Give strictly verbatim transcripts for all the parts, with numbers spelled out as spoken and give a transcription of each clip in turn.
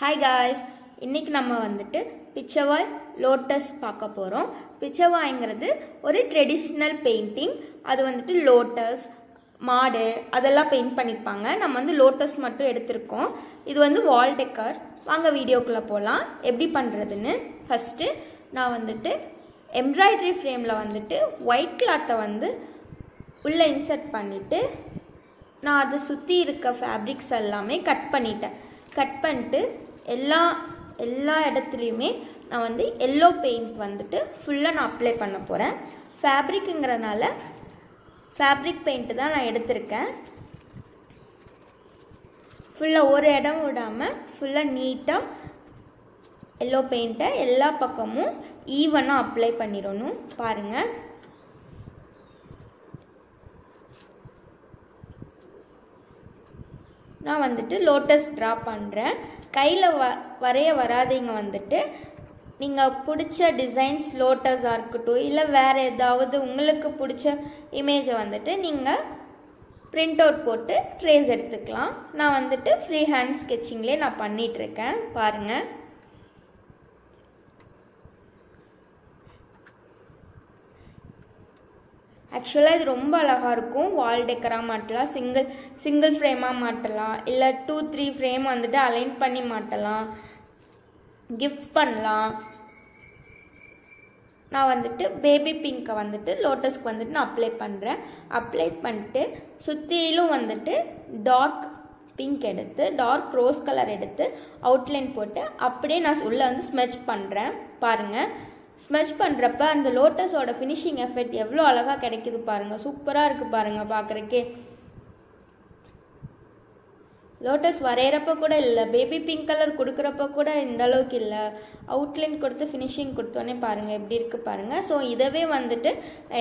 Hi guys, இன்னைக்கு நம்ம வந்துட்டு பிச்சவாய் லோட்டஸ் பார்க்க போறோம். பிச்சவாய்ங்கிறது ஒரு ட்ரெடிஷனல் பெயிண்டிங். அது வந்துட்டு லோட்டஸ் மாடு அதெல்லாம் பெயிண்ட் பண்ணிருப்பாங்க. நம்ம வந்து லோட்டஸ் மட்டும் எடுத்துறோம். இது வந்து வால் டெக்கர். வாங்க வீடியோக்குள்ள போலாம். எப்படி பண்றதுன்னு ஃபர்ஸ்ட் நான் வந்துட்டு எம்ப்ராய்டரி ஃப்ரேம்ல வந்துட்டு ஒயிட் கிளாத்தை வந்து உள்ள இன்சர்ட் பண்ணிட்டு நான் அதை சுத்தி இருக்க ஃபேப்ரிக்ஸ் எல்லாமே கட் பண்ணிட்டேன். கட் பண்ணிட்டு எல்லா எல்லா இடத்துலயுமே நான் வந்து yellow paint வந்துட்டு ஃபுல்லா நான் அப்ளை பண்ண போறேன். ஃபேப்ரிக்ங்கறனால ஃபேப்ரிக் paint தான் நான் எடுத்துர்க்கேன். ஃபுல்லா ஒரு இடம் விடாம ஃபுல்லா நீட்டா yellow paint எல்லா பக்கமும் ஈவனா அப்ளை பண்ணிரணும். பாருங்க நான் வந்துட்டு லோட்டஸ் டிரா பண்றேன். கையில வரைய வராதீங்க. வந்துட்டு நீங்க பிடிச்ச டிசைன்ஸ் லோட்டஸா இருக்கட்டும் இல்ல வேற ஏதாவது உங்களுக்கு பிடிச்ச இமேஜை வந்துட்டு நீங்க பிரிண்ட் அவுட் போட்டு ட்ரேஸ் எடுத்துக்கலாம். நான் வந்துட்டு ஃப்ரீ ஹேண்ட் ஸ்கெட்சிங்லயே நான் பண்ணிட்டு இருக்கேன். பாருங்க ஆக்சுவலா இது ரொம்ப அழகா இருக்கும். வால் டெக்கரா மாட்டலாம், சிங்கிள் சிங்கிள் ஃப்ரேமா மாட்டலாம், இல்ல டூ த்ரீ ஃப்ரேம் வந்துட்டு அலைன் பண்ணி மாட்டலாம், கிஃப்ட்ஸ் பண்ணலாம். நான் வந்துட்டு பேபி பிங்கை வந்துட்டு லோட்டஸ்க்கு வந்துட்டு நான் அப்ளை பண்றேன். அப்ளை பண்ணிட்டு சுத்தியிலும் வந்துட்டு டார்க் பிங்க் எடுத்து டார்க் ரோஸ் கலர் எடுத்து அவுட்லைன் போட்டு அப்படியே நான் உள்ள வந்து ஸ்மெட்ச் பண்றேன். பாருங்க ஸ்மெட்ச் பண்ணுறப்ப அந்த லோட்டஸோட ஃபினிஷிங் எஃபெக்ட் எவ்வளோ அழகாக கிடைக்குது பாருங்கள். சூப்பராக இருக்குது பாருங்கள் பார்க்குறக்கே. லோட்டஸ் வரைகிறப்ப கூட இல்லை, பேபி பிங்க் கலர் கொடுக்குறப்ப கூட இந்த அளவுக்கு இல்லை. அவுட்லைன் கொடுத்து ஃபினிஷிங் கொடுத்தோன்னே பாருங்கள் எப்படி இருக்குது பாருங்கள். ஸோ இதவே வந்துட்டு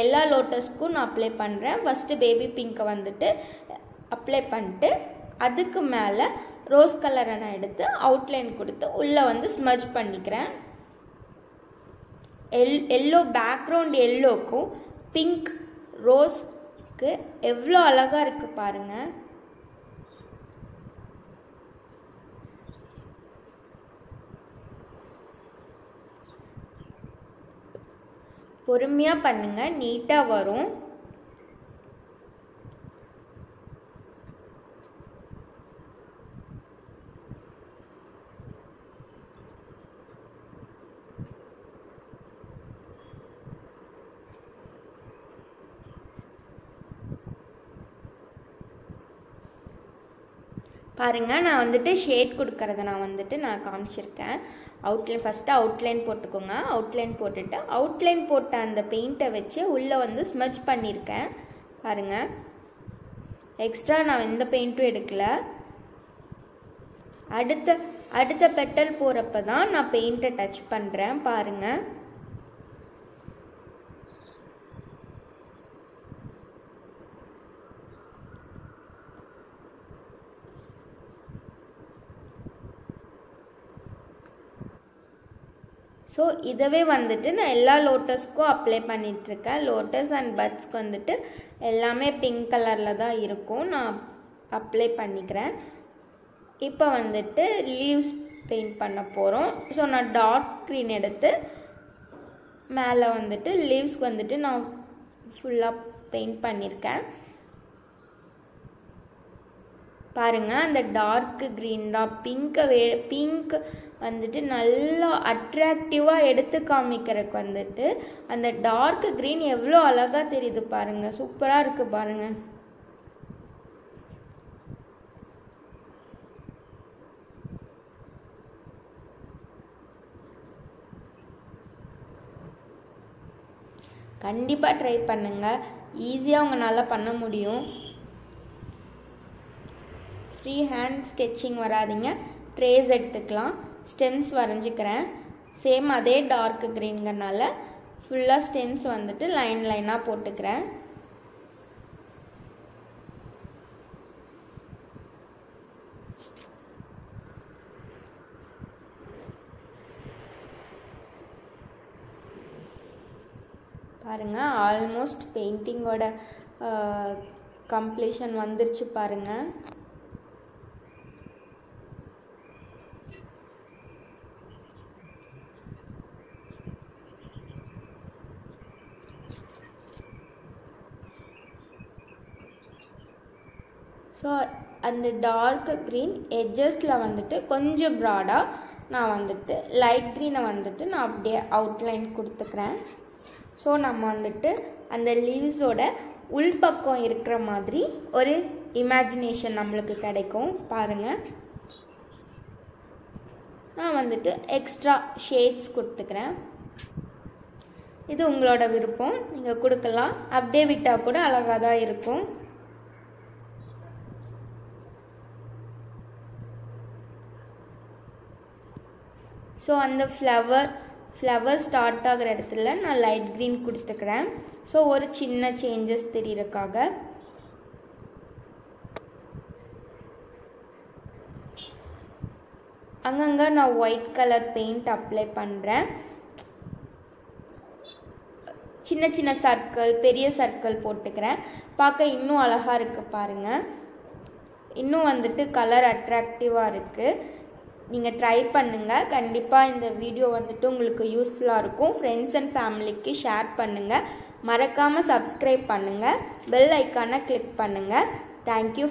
எல்லா லோட்டஸ்க்கும் நான் அப்ளை பண்ணுறேன். ஃபஸ்ட்டு பேபி பிங்கை வந்துட்டு அப்ளை பண்ணிட்டு அதுக்கு மேலே ரோஸ் கலரை நான் எடுத்து அவுட்லைன் கொடுத்து உள்ளே வந்து ஸ்மெட்ச் பண்ணிக்கிறேன். எல் எல்லோ பேக்ரவுண்ட் எல்லோக்கும் பிங்க் ரோஸ்க்கு எவ்வளோ அழகாக இருக்குது பாருங்கள். பொறுமையாக பண்ணுங்கள், நீட்டாக வரும். பாருங்க நான் வந்துட்டு ஷேட் கொடுக்கறத நான் வந்துட்டு நான் காமிச்சிருக்கேன். அவுட்லைன் ஃபர்ஸ்ட் அவுட்லைன் போட்டுக்கோங்க. அவுட்லைன் போட்டுட்டு அவுட்லைன் போட்ட அந்த பெயிண்டை வச்சு உள்ளே வந்து ஸ்மெட்ச் பண்ணியிருக்கேன். பாருங்க எக்ஸ்ட்ரா நான் எந்த பெயிண்ட்டும் எடுக்கல. அடுத்த அடுத்த பெட்டல் போறப்ப தான் நான் பெயிண்டை டச் பண்றேன். பாருங்க ஸோ இதவே வந்துட்டு நான் எல்லா லோட்டஸ்க்கும் அப்ளை பண்ணிகிட்ருக்கேன். லோட்டஸ் அண்ட் பட்ஸ்க்கு வந்துட்டு எல்லாமே பிங்க் கலரில் தான் இருக்கும். நான் அப்ளை பண்ணிக்கிறேன். இப்போ வந்துட்டு லீவ்ஸ் பெயிண்ட் பண்ண போகிறோம். ஸோ நான் டார்க் க்ரீன் எடுத்து மேலே வந்துட்டு லீவ்ஸ்க்கு வந்துட்டு நான் ஃபுல்லாக பெயிண்ட் பண்ணியிருக்கேன். பாருங்கள் அந்த டார்க்கு க்ரீன் தான் பிங்க்கை வே பிங்க் வந்துட்டு நல்லா அட்ராக்டிவாக எடுத்து காமிக்கிறதுக்கு வந்துட்டு அந்த டார்க்கு க்ரீன் எவ்வளோ அழகாக தெரியுது பாருங்கள். சூப்பராக இருக்குது பாருங்கள். கண்டிப்பாக ட்ரை பண்ணுங்கள். ஈஸியாக உங்களால் பண்ண முடியும். ஃப்ரீ ஹேண்ட் ஸ்கெட்சிங் வராதிங்க, ட்ரேஸ் எடுத்துக்கலாம். ஸ்டெம்ஸ் வரைஞ்சிக்கிறேன். சேம் அதே டார்க் க்ரீன்கனால ஃபுல்லாக ஸ்டெம்ஸ் வந்துட்டு லைன் லைனாக போட்டுக்கிறேன். பாருங்கள் ஆல்மோஸ்ட் பெயிண்டிங்கோட கம்ப்ளீஷன் வந்துருச்சு பாருங்கள். So, and the dark green edges la vandittu konja broad ah na vandittu light green ah vandittu na apdiye outline kuduthukren. So, namma vandittu and the leaves oda ul pakkam irukra maadhiri oru imagination nammalukku kedaikum paarenga. Na vandittu extra shades kuduthukren. This is the விருப்பம் நீங்க கொடுக்கலாம் அப்படியே விட்டா கூட அழகா தான் இருக்கும் so அந்த फ्लावर फ्लावर ஸ்டார்ட் ஆகற இடத்துல நான் லைட் green கொடுத்துக்கறேன் சோ ஒரு சின்ன changes தெரியறதுக்காக அங்கங்க நான் white color paint apply பண்றேன் சின்ன சின்ன சர்க்கிள் பெரிய சர்க்கிள் போட்டுக்கறேன் பாக்க இன்னும் அழகா இருக்கு பாருங்க இன்னும் வந்துட்டு கலர் அட்ராக்டிவா இருக்கு நீங்க ட்ரை பண்ணுங்க கண்டிப்பா இந்த வீடியோ வந்துட்டு உங்களுக்கு யூஸ்புல்லா இருக்கும் फ्रेंड्स and ஃபேமிலிக்கு ஷேர் பண்ணுங்க மறக்காம subscribe பண்ணுங்க bell icon-ஐ click பண்ணுங்க thank you